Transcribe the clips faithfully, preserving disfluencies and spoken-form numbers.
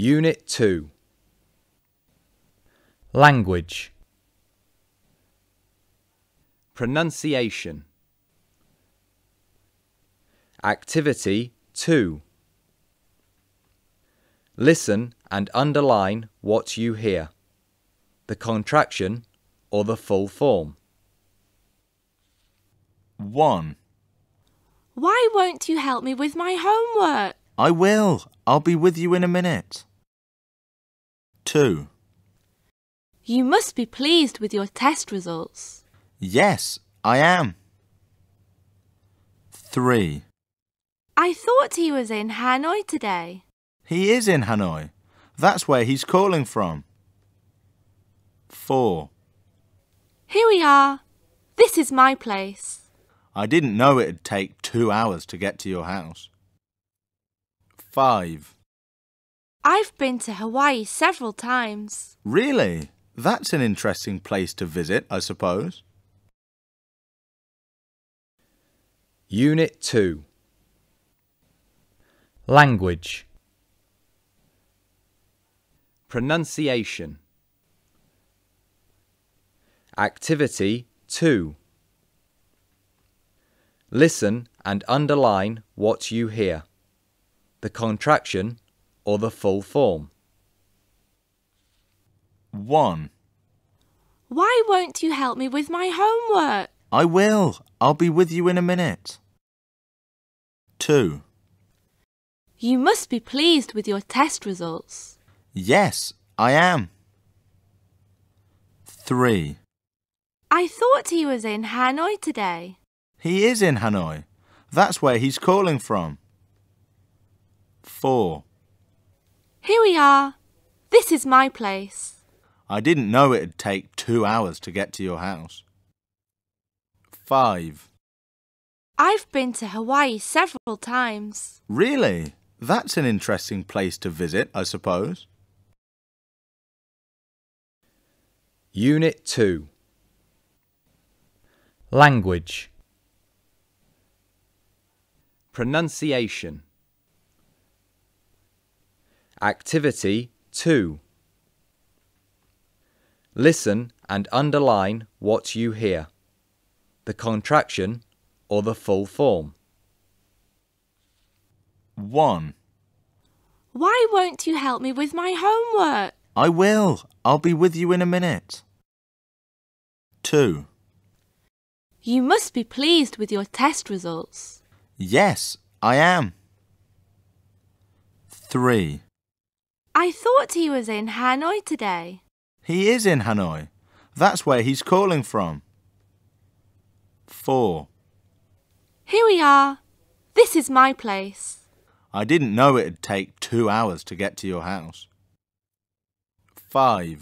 Unit two. Language. Pronunciation. Activity two. Listen and underline what you hear, the contraction or the full form. one. Why won't you help me with my homework? I will. I'll be with you in a minute. two. You must be pleased with your test results. Yes, I am. three. I thought he was in Hanoi today. He is in Hanoi. That's where he's calling from. four. Here we are. This is my place. I didn't know it'd take two hours to get to your house. five. I've been to Hawaii several times. Really? That's an interesting place to visit, I suppose. Unit two. Language. Pronunciation. Activity two. Listen and underline what you hear, the contraction or the full form. one. Why won't you help me with my homework? I will. I'll be with you in a minute. two. You must be pleased with your test results. Yes, I am. three. I thought he was in Hanoi today. He is in Hanoi. That's where he's calling from. four. Here we are. This is my place. I didn't know it'd take two hours to get to your house. five. I've been to Hawaii several times. Really? That's an interesting place to visit, I suppose. Unit two. Language. Pronunciation. Activity two. Listen and underline what you hear, the contraction or the full form. one. Why won't you help me with my homework? I will. I'll be with you in a minute. two. You must be pleased with your test results. Yes, I am. three. I thought he was in Hanoi today. He is in Hanoi. That's where he's calling from. four. Here we are. This is my place. I didn't know it'd take two hours to get to your house. five.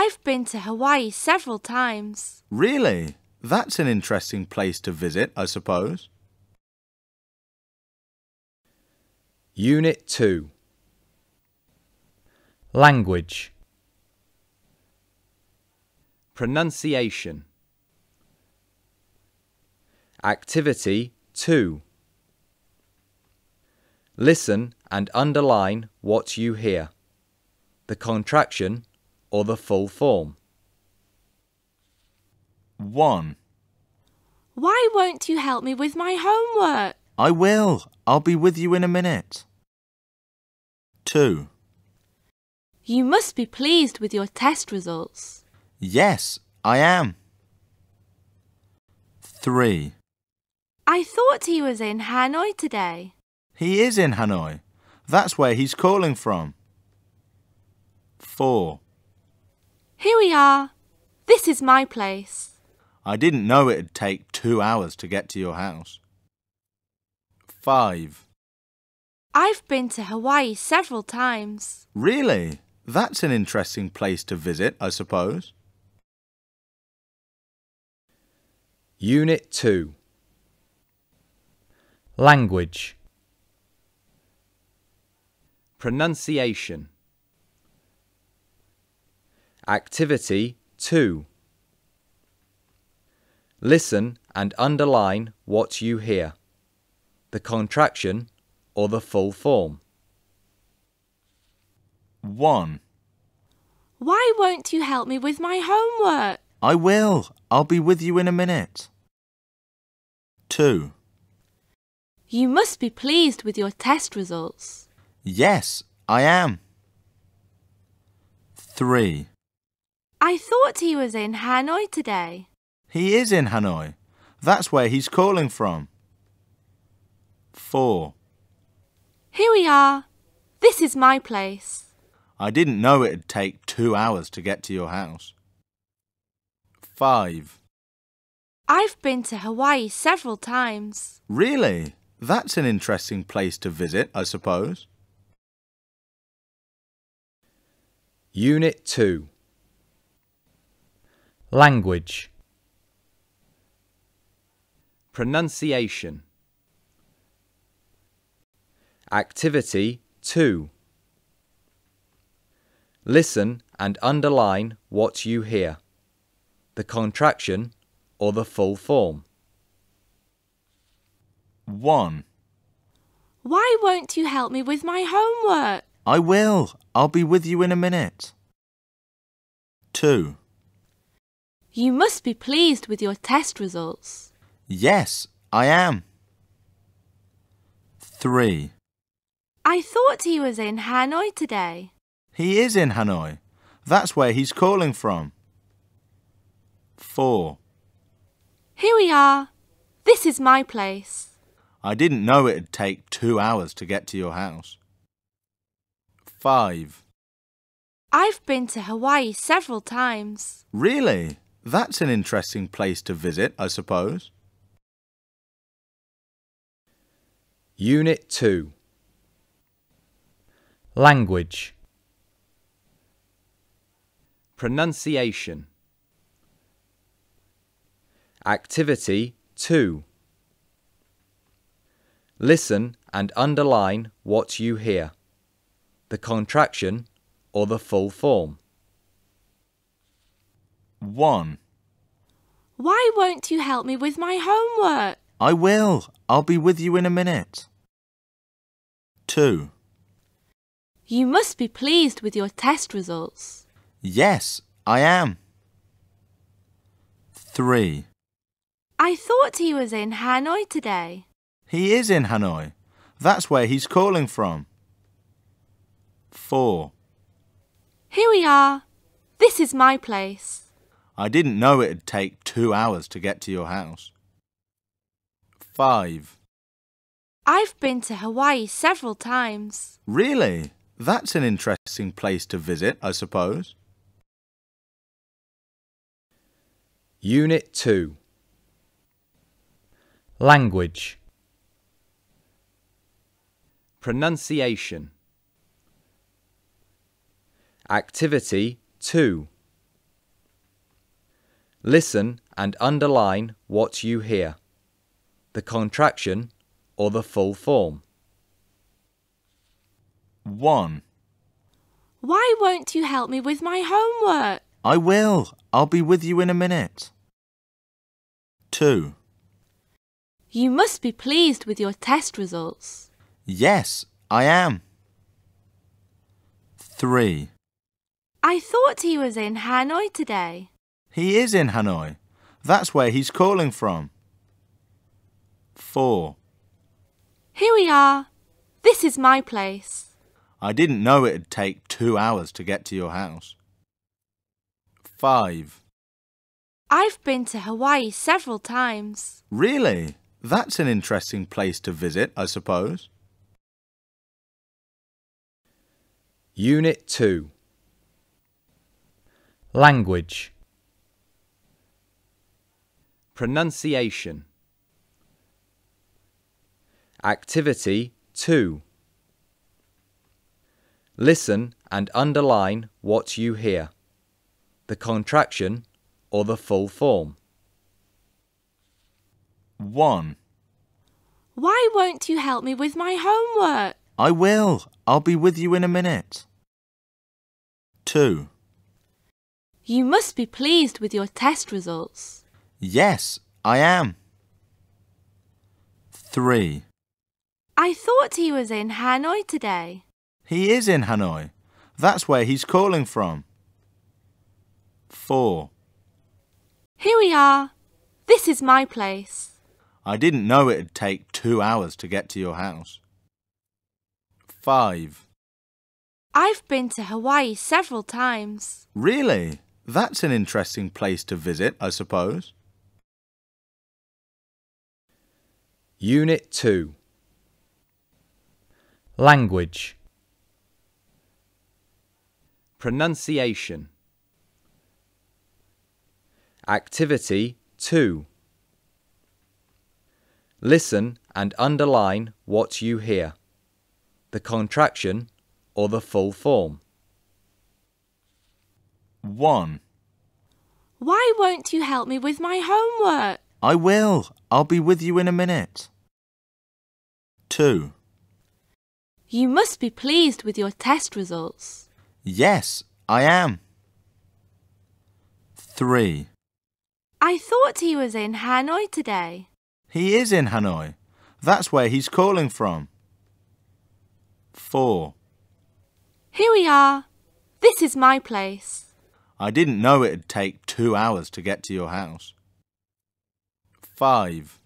I've been to Hawaii several times. Really? That's an interesting place to visit, I suppose. Unit two. Language. Pronunciation. Activity two. Listen and underline what you hear, the contraction or the full form. one. Why won't you help me with my homework? I will. I'll be with you in a minute. two. You must be pleased with your test results. Yes, I am. three. I thought he was in Hanoi today. He is in Hanoi. That's where he's calling from. four. Here we are. This is my place. I didn't know it'd take two hours to get to your house. five. I've been to Hawaii several times. Really? That's an interesting place to visit, I suppose. Unit two. Language. Pronunciation. Activity two. Listen and underline what you hear, the contraction or the full form. one. Why won't you help me with my homework? I will. I'll be with you in a minute. two. You must be pleased with your test results. Yes, I am. three. I thought he was in Hanoi today. He is in Hanoi. That's where he's calling from. four. Here we are. This is my place. I didn't know it'd take two hours to get to your house. five. I've been to Hawaii several times. Really? That's an interesting place to visit, I suppose. Unit two. Language. Pronunciation. Activity two. Listen and underline what you hear, the contraction or the full form. one. Why won't you help me with my homework? I will. I'll be with you in a minute. two. You must be pleased with your test results. Yes, I am. three. I thought he was in Hanoi today. He is in Hanoi. That's where he's calling from. four. Here we are. This is my place. I didn't know it'd take two hours to get to your house. five. I've been to Hawaii several times. Really? That's an interesting place to visit, I suppose. Unit two. Language. Pronunciation. Activity two. Listen and underline what you hear, the contraction or the full form. one. Why won't you help me with my homework? I will. I'll be with you in a minute. two. You must be pleased with your test results. Yes, I am. three. I thought he was in Hanoi today. He is in Hanoi. That's where he's calling from. four. Here we are. This is my place. I didn't know it'd take two hours to get to your house. five. I've been to Hawaii several times. Really? That's an interesting place to visit, I suppose. Unit two. Language. Pronunciation. Activity two. Listen and underline what you hear, the contraction or the full form. one. Why won't you help me with my homework? I will. I'll be with you in a minute. two. You must be pleased with your test results. Yes, I am. three. I thought he was in Hanoi today. He is in Hanoi. That's where he's calling from. four. Here we are. This is my place. I didn't know it'd take two hours to get to your house. five. I've been to Hawaii several times. Really? That's an interesting place to visit, I suppose. Unit two. Language. Pronunciation. Activity two. Listen and underline what you hear, the contraction or the full form. one. Why won't you help me with my homework? I will. I'll be with you in a minute. two. You must be pleased with your test results. Yes, I am. three. I thought he was in Hanoi today. He is in Hanoi. That's where he's calling from. Four. Here we are. This is my place. I didn't know it'd take two hours to get to your house. Five. I've been to Hawaii several times. Really? That's an interesting place to visit, I suppose. Unit two. Language. Pronunciation. Activity two. Listen and underline what you hear, the contraction or the full form. one. Why won't you help me with my homework? I will. I'll be with you in a minute. two. You must be pleased with your test results. Yes, I am. three. I thought he was in Hanoi today. He is in Hanoi. That's where he's calling from. four. Here we are. This is my place. I didn't know it'd take two hours to get to your house. five.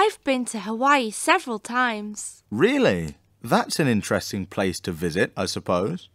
I've been to Hawaii several times. Really? That's an interesting place to visit, I suppose.